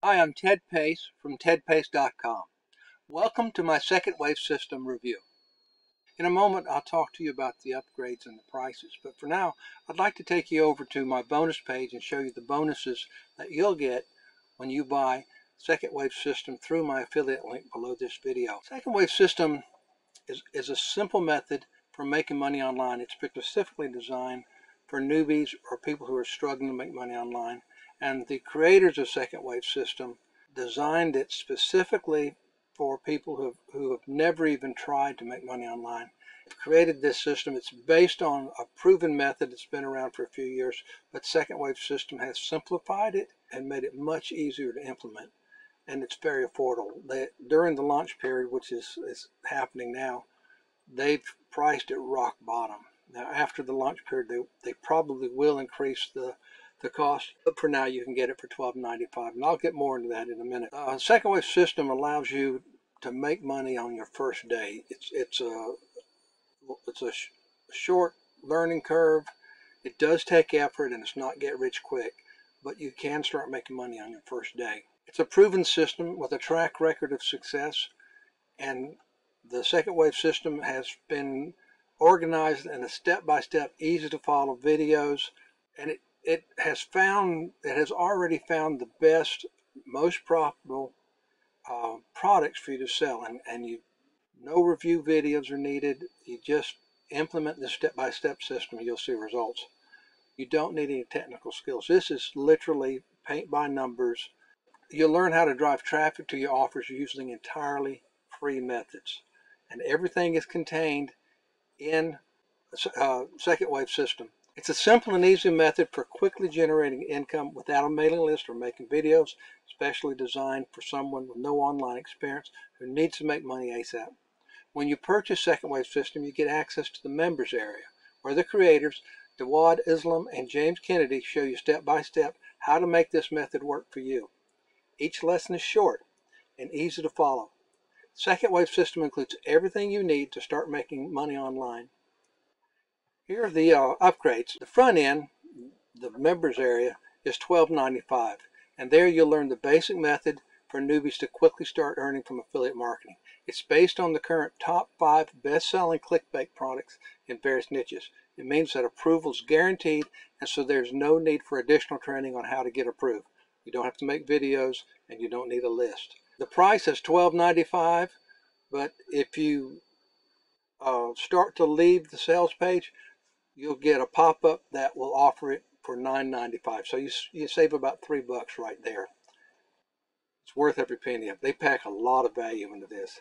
Hi, I'm Ted Pace from TedPace.com. Welcome to my Second Wave System review. In a moment, I'll talk to you about the upgrades and the prices, but for now, I'd like to take you over to my bonus page and show you the bonuses that you'll get when you buy Second Wave System through my affiliate link below this video. Second Wave System is a simple method for making money online. It's specifically designed for newbies or people who are struggling to make money online. And the creators of Second Wave System designed it specifically for people who have never even tried to make money online. They've created this system. It's based on a proven method that's been around for a few years, but Second Wave System has simplified it and made it much easier to implement. And it's very affordable. During the launch period, which is happening now, they've priced it rock bottom. Now, after the launch period, they probably will increase the cost, but for now you can get it for $12.95, and I'll get more into that in a minute. Second Wave System allows you to make money on your first day. It's a short learning curve. It does take effort, and it's not get rich quick, but you can start making money on your first day. It's a proven system with a track record of success, and the Second Wave System has been organized in a step-by-step, easy to follow videos, and it has already found the best, most profitable products for you to sell, and no review videos are needed. You just implement this step-by-step system and you'll see results. You don't need any technical skills. This is literally paint by numbers. You'll learn how to drive traffic to your offers using entirely free methods, and everything is contained in Second Wave System. It's a simple and easy method for quickly generating income without a mailing list or making videos, especially designed for someone with no online experience who needs to make money ASAP. When you purchase Second Wave System, you get access to the members area, where the creators, Dawud Islam and James Kennedy, show you step-by-step how to make this method work for you. Each lesson is short and easy to follow. Second Wave System includes everything you need to start making money online. Here are the upgrades. The front end, the members area, is $12.95, and there you'll learn the basic method for newbies to quickly start earning from affiliate marketing. It's based on the current top 5 best-selling ClickBank products in various niches. It means that approval is guaranteed, and so there's no need for additional training on how to get approved. You don't have to make videos, and you don't need a list. The price is $12.95, but if you start to leave the sales page, you'll get a pop-up that will offer it for $9.95. So you save about $3 right there. It's worth every penny. They pack a lot of value into this.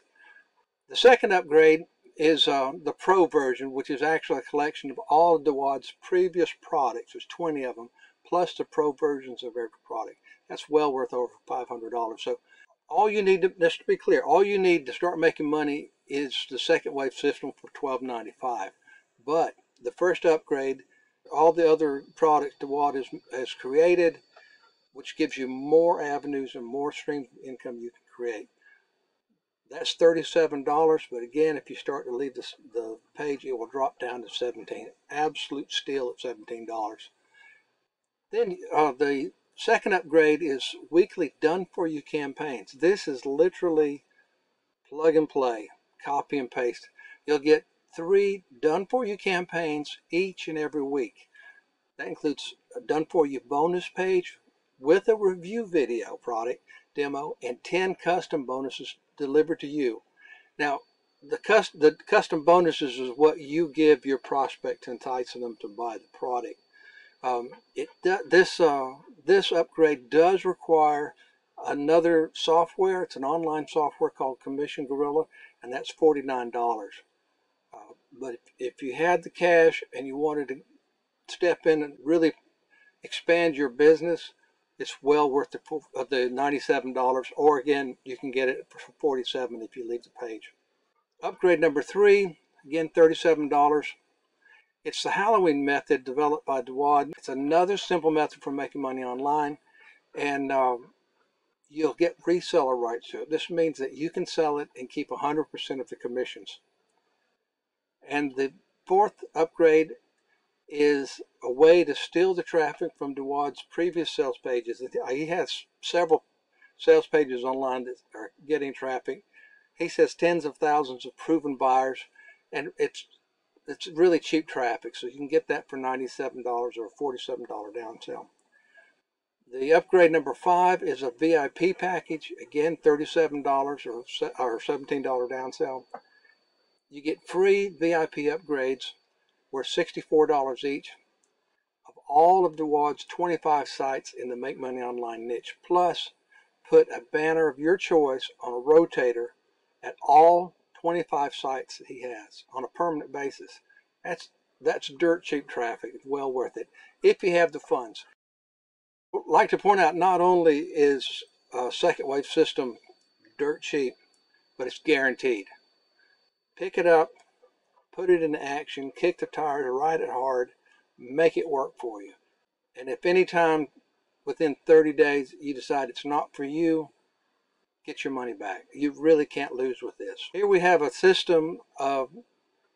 The second upgrade is the Pro version, which is actually a collection of all of Dawad's previous products. There's 20 of them, plus the Pro versions of every product. That's well worth over $500. So all you need, just to be clear, all you need to start making money is the Second Wave System for $12.95. But the first upgrade, all the other products Dawud has created, which gives you more avenues and more streams of income you can create. That's $37, but again, if you start to leave the page, it will drop down to $17. Absolute steal at $17. Then the second upgrade is weekly done-for-you campaigns. This is literally plug and play, copy and paste. You'll get 3 done-for-you campaigns each and every week. That includes a done-for-you bonus page with a review video product demo and 10 custom bonuses delivered to you. Now, the custom bonuses is what you give your prospect to entice them to buy the product. This upgrade does require another software. It's an online software called Commission Gorilla, and that's $49. But if you had the cash and you wanted to step in and really expand your business, it's well worth the $97, or again, you can get it for $47 if you leave the page. Upgrade number 3, again, $37. It's the Halloween Method developed by Dawud. It's another simple method for making money online, and you'll get reseller rights to it. This means that you can sell it and keep 100% of the commissions. And the fourth upgrade is a way to steal the traffic from Dawad's previous sales pages. He has several sales pages online that are getting traffic. He says tens of thousands of proven buyers, and it's really cheap traffic, so you can get that for $97 or a $47 down sale. The upgrade number 5 is a VIP package, again $37 or $17 down sale. You get free VIP upgrades worth $64 each of all of Dawood's 25 sites in the Make Money Online niche. Plus, put a banner of your choice on a rotator at all 25 sites that he has on a permanent basis. That's dirt cheap traffic. It's well worth it if you have the funds. I'd like to point out, not only is Second Wave System dirt cheap, but it's guaranteed. Pick it up, put it into action, kick the tires, ride it hard, make it work for you. And if any time within 30 days you decide it's not for you, get your money back. You really can't lose with this. Here we have a system of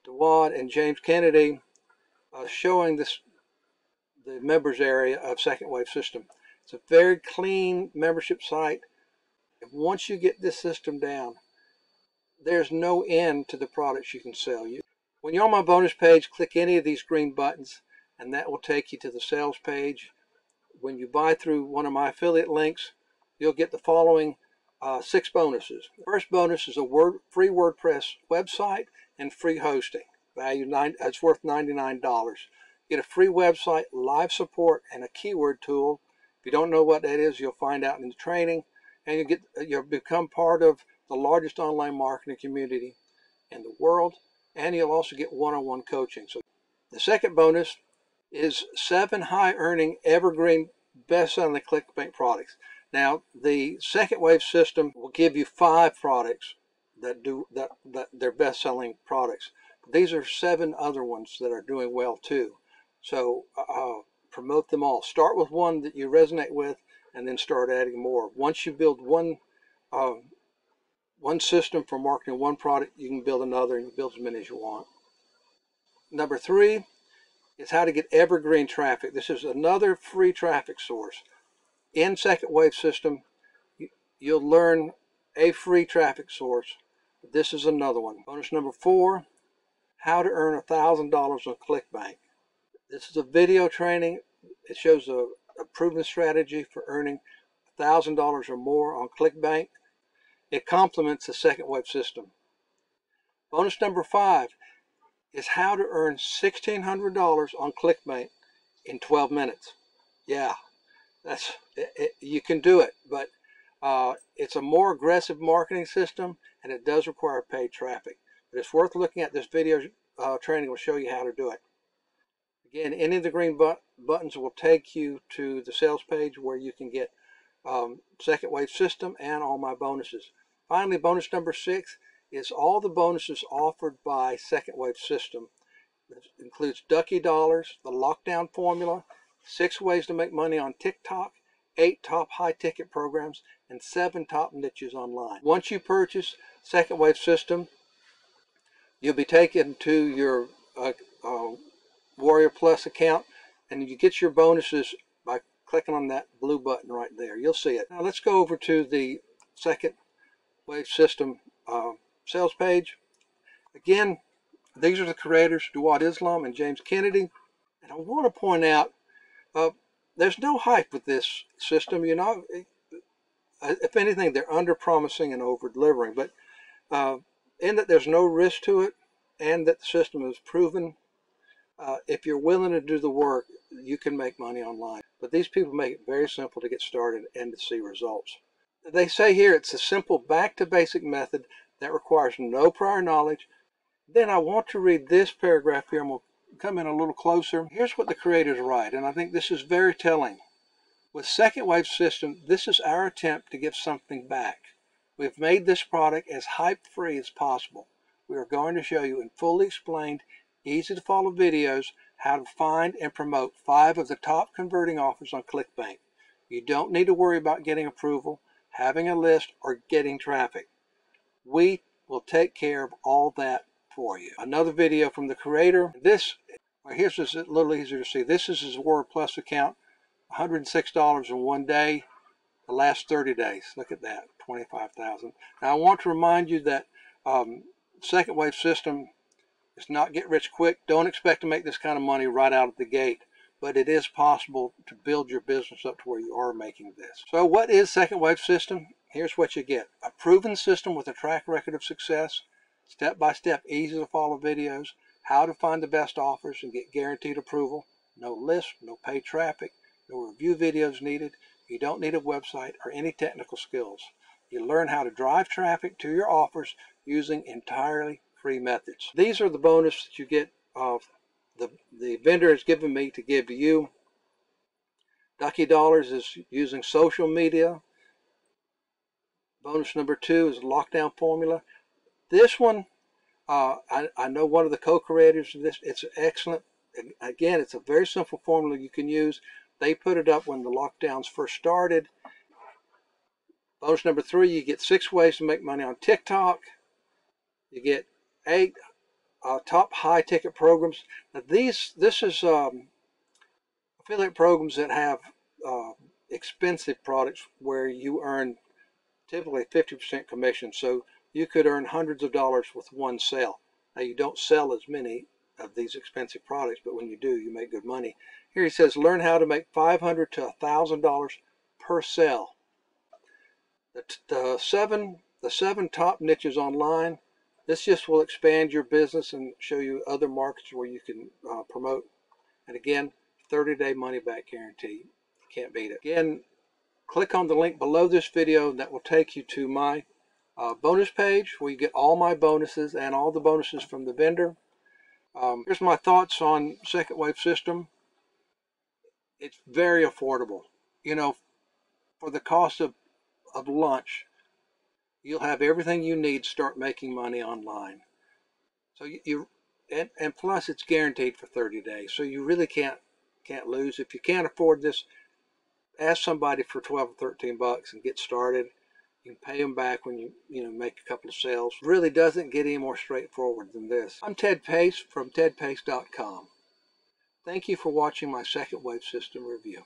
Dawud and James Kennedy showing this, the members area of Second Wave System. It's a very clean membership site. And once you get this system down, there's no end to the products you can sell. When you're on my bonus page, click any of these green buttons and that will take you to the sales page. When you buy through one of my affiliate links, you'll get the following 6 bonuses. The first bonus is a free WordPress website and free hosting. It's worth $99. Get a free website, live support, and a keyword tool. If you don't know what that is, you'll find out in the training, and you'll become part of the largest online marketing community in the world, and you'll also get one-on-one coaching. So the second bonus is 7 high-earning evergreen best-selling ClickBank products. Now the Second Wave System will give you 5 products that they're best-selling products. These are 7 other ones that are doing well too. So promote them all. Start with one that you resonate with, and then start adding more. Once you build one system for marketing one product, you can build another, and you build as many as you want. Number 3 is how to get evergreen traffic. This is another free traffic source. In Second Wave System, you'll learn a free traffic source. This is another one. Bonus number 4, how to earn $1,000 on ClickBank. This is a video training. It shows a proven strategy for earning $1,000 or more on ClickBank. It complements the Second Wave System. Bonus number 5 is how to earn $1,600 on ClickBank in 12 minutes. Yeah, that's it, you can do it, but it's a more aggressive marketing system, and it does require paid traffic. But it's worth looking at. This video training will show you how to do it. Again, any of the green buttons will take you to the sales page where you can get Second Wave System and all my bonuses. Finally, bonus number 6 is all the bonuses offered by Second Wave System. This includes Ducky Dollars, the lockdown formula, 6 ways to make money on TikTok, 8 top high-ticket programs, and 7 top niches online. Once you purchase Second Wave System, you'll be taken to your Warrior Plus account, and you get your bonuses by clicking on that blue button right there. You'll see it. Now let's go over to the Second Wave System sales page. Again, these are the creators, Dawud Islam and James Kennedy. And I want to point out, there's no hype with this system. You know, if anything, they're under-promising and over-delivering. But in that there's no risk to it, and that the system is proven. If you're willing to do the work, you can make money online. But these people make it very simple to get started and to see results. They say here it's a simple back-to-basic method that requires no prior knowledge. Then I want to read this paragraph here. I'm going to come in a little closer. Here's what the creators write, and I think this is very telling. With Second Wave System, this is our attempt to give something back. We've made this product as hype-free as possible. We are going to show you in fully explained, easy to follow videos how to find and promote 5 of the top converting offers on ClickBank. You don't need to worry about getting approval, having a list, or getting traffic. We will take care of all that for you. Another video from the creator. This, here's this a little easier to see. This is his WordPlus account, $106 in one day. the last 30 days. Look at that, 25,000. Now I want to remind you that second wave system is not get rich quick. Don't expect to make this kind of money right out of the gate, but it is possible to build your business up to where you are making this. So what is second wave system? Here's what you get. A proven system with a track record of success, step-by-step, easy to follow videos, how to find the best offers and get guaranteed approval, no list, no paid traffic, no review videos needed. You don't need a website or any technical skills. You learn how to drive traffic to your offers using entirely free methods. These are the bonus that you get of the vendor has given me to give to you. Ducky Dollars is using social media. Bonus number 2 is lockdown formula. This one, I know one of the co-creators of this. It's excellent. And again, it's a very simple formula you can use. They put it up when the lockdowns first started. Bonus number 3, you get 6 ways to make money on TikTok. You get 8 top high-ticket programs. Now this is affiliate programs that have expensive products where you earn typically 50% commission. So you could earn hundreds of dollars with one sale. Now you don't sell as many of these expensive products, but when you do, you make good money. Here he says, learn how to make $500 to $1,000 per sale. The seven top niches online. This just will expand your business and show you other markets where you can promote. And again, 30-day money-back guarantee. You can't beat it. Again, click on the link below this video. That will take you to my bonus page where you get all my bonuses and all the bonuses from the vendor. Here's my thoughts on second wave system. It's very affordable. You know, for the cost of lunch, you'll have everything you need to start making money online. So and plus it's guaranteed for 30 days. So you really can't lose. If you can't afford this, ask somebody for 12 or 13 bucks and get started. You can pay them back when you make a couple of sales. It really doesn't get any more straightforward than this. I'm Ted Pace from TedPace.com. Thank you for watching my second wave system review.